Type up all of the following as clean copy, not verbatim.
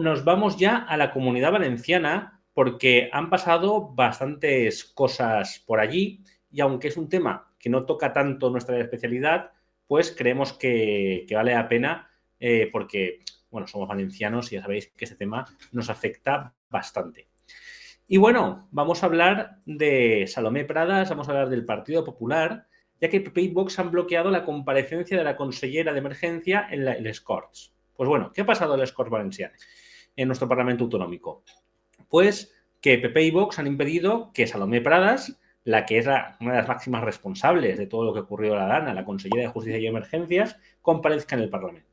nos vamos ya a la Comunidad Valenciana porque han pasado bastantes cosas por allí y aunque es un tema que no toca tanto nuestra especialidad, pues creemos que vale la pena porque, bueno, somos valencianos y ya sabéis que este tema nos afecta bastante. Y bueno, vamos a hablar de Salomé Pradas, vamos a hablar del Partido Popular, ya que PP y Vox han bloqueado la comparecencia de la consellera de emergencia en les Corts. Pues bueno, ¿qué ha pasado en les Corts valencianas en nuestro Parlamento Autonómico? Pues que PP y Vox han impedido que Salomé Pradas, la que es una de las máximas responsables de todo lo que ocurrió en la DANA, la consellera de Justicia y Emergencias, comparezca en el Parlamento.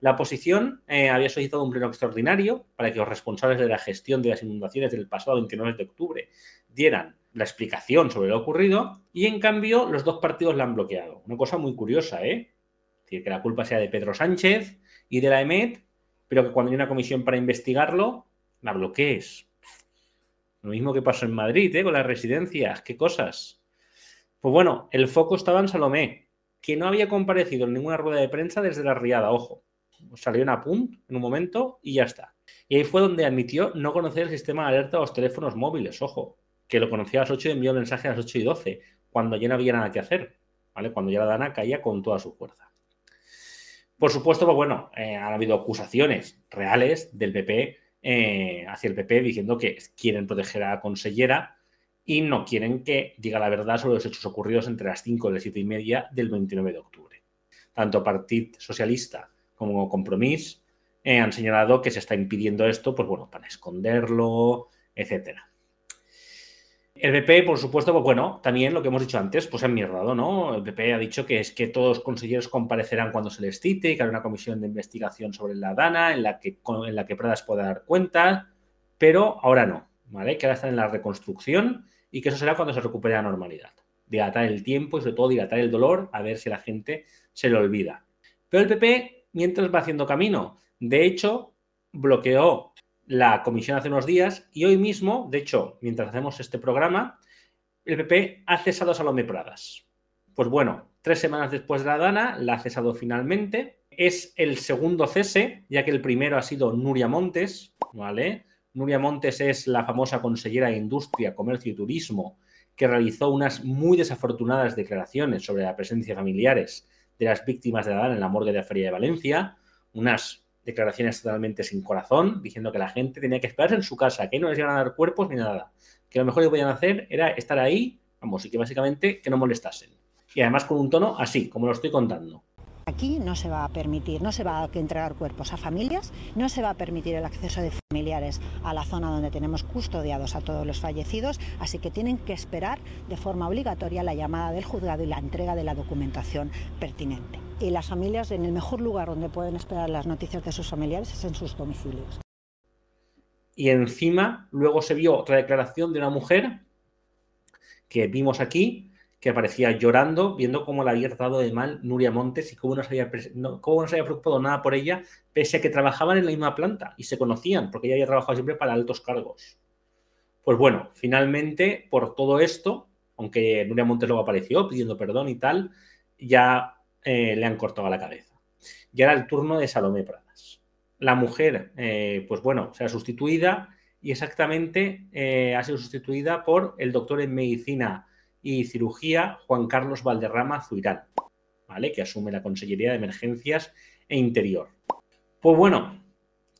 La oposición había solicitado un pleno extraordinario para que los responsables de la gestión de las inundaciones del pasado 29 de octubre dieran la explicación sobre lo ocurrido y, en cambio, los dos partidos la han bloqueado. Una cosa muy curiosa, ¿eh? Es decir, que la culpa sea de Pedro Sánchez y de la EMET, pero que cuando hay una comisión para investigarlo, la bloquees. Lo mismo que pasó en Madrid, ¿eh? Con las residencias. ¡Qué cosas! Pues bueno, el foco estaba en Salomé, que no había comparecido en ninguna rueda de prensa desde la riada, ojo. Salió en Apunt en un momento y ya está. Y ahí fue donde admitió no conocer el sistema de alerta de los teléfonos móviles, ojo, que lo conocía a las 8 y envió el mensaje a las 8 y 12, cuando ya no había nada que hacer, ¿vale? Cuando ya la DANA caía con toda su fuerza. Por supuesto, pues bueno, han habido acusaciones reales del PP hacia el PP diciendo que quieren proteger a la consellera y no quieren que diga la verdad sobre los hechos ocurridos entre las 5 y las 7 y media del 29 de octubre. Tanto Partido Socialista como Compromís, han señalado que se está impidiendo esto, pues bueno, para esconderlo, etcétera. El PP, por supuesto, pues bueno, también lo que hemos dicho antes, pues se han mierdado, ¿no? El PP ha dicho que es que todos los consejeros comparecerán cuando se les cite y que hará una comisión de investigación sobre la DANA en la que Pradas pueda dar cuenta, pero ahora no, ¿vale? Que ahora están en la reconstrucción y que eso será cuando se recupere la normalidad. Dilatar el tiempo y sobre todo dilatar el dolor, a ver si la gente se le olvida. Pero el PP mientras va haciendo camino. De hecho, bloqueó la comisión hace unos días y hoy mismo, de hecho, mientras hacemos este programa, el PP ha cesado a Salomé Pradas. Pues bueno, 3 semanas después de la DANA la ha cesado finalmente. Es el segundo cese, ya que el primero ha sido Nuria Montes, ¿vale? Nuria Montes es la famosa consellera de Industria, Comercio y Turismo que realizó unas muy desafortunadas declaraciones sobre la presencia de familiares de las víctimas de la DANA en la morgue de la Feria de Valencia, unas declaraciones totalmente sin corazón, diciendo que la gente tenía que esperarse en su casa, que no les iban a dar cuerpos ni nada, que lo mejor que podían hacer era estar ahí, vamos, y que básicamente que no molestasen. Y además con un tono así, como lo estoy contando. Aquí no se va a permitir, no se va a entregar cuerpos a familias, no se va a permitir el acceso de familiares a la zona donde tenemos custodiados a todos los fallecidos, así que tienen que esperar de forma obligatoria la llamada del juzgado y la entrega de la documentación pertinente. Y las familias, en el mejor lugar donde pueden esperar las noticias de sus familiares es en sus domicilios. Y encima, luego se vio otra declaración de una mujer que vimos aquí, que aparecía llorando, viendo cómo la había tratado de mal Nuria Montes y cómo no se había preocupado nada por ella, pese a que trabajaban en la misma planta y se conocían, porque ella había trabajado siempre para altos cargos. Pues bueno, finalmente, por todo esto, aunque Nuria Montes luego apareció pidiendo perdón y tal, ya le han cortado la cabeza. Y ahora el turno de Salomé Pradas. La mujer, pues bueno, será sustituida y exactamente ha sido sustituida por el doctor en medicina y cirugía Juan Carlos Valderrama Zuirán, ¿vale? Que asume la Consellería de Emergencias e Interior. Pues bueno,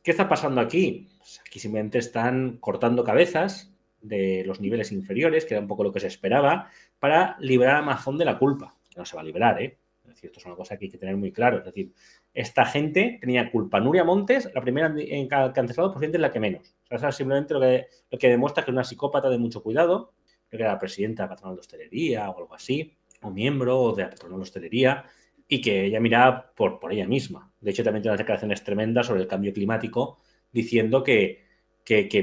¿qué está pasando aquí? Pues aquí simplemente están cortando cabezas de los niveles inferiores, que era un poco lo que se esperaba, para liberar a Mazón de la culpa. Que no se va a liberar, ¿eh? Es decir, esto es una cosa que hay que tener muy claro. Es decir, esta gente tenía culpa. Nuria Montes, la primera en que ha cancelado, por cierto, es la que menos. O sea, eso es simplemente lo que demuestra que es una psicópata de mucho cuidado. Creo que era la presidenta de la patronal de hostelería o algo así, o miembro de la patronal de hostelería, y que ella miraba por ella misma. De hecho, también tiene unas declaraciones tremendas sobre el cambio climático, diciendo que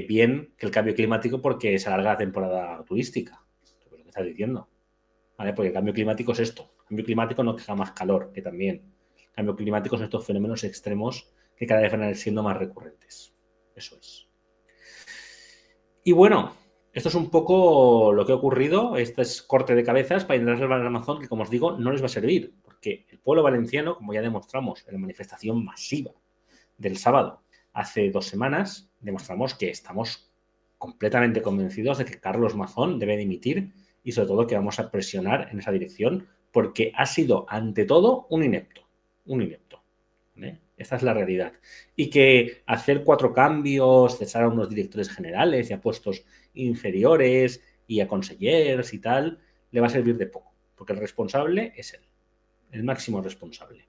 bien que el cambio climático porque se alarga la temporada turística. ¿Qué estás diciendo? ¿Vale? Porque el cambio climático es esto. El cambio climático no deja más calor, que también. El cambio climático son estos fenómenos extremos que cada vez van a ir siendo más recurrentes. Eso es. Y bueno, esto es un poco lo que ha ocurrido, este es corte de cabezas para intentar salvar a Amazon, que como os digo, no les va a servir, porque el pueblo valenciano, como ya demostramos en la manifestación masiva del sábado, hace 2 semanas demostramos que estamos completamente convencidos de que Carlos Mazón debe dimitir y sobre todo que vamos a presionar en esa dirección porque ha sido ante todo un inepto, ¿vale? Esta es la realidad. Y que hacer 4 cambios, cesar a unos directores generales y a puestos inferiores y a consejeros y tal, le va a servir de poco, porque el responsable es él, el máximo responsable.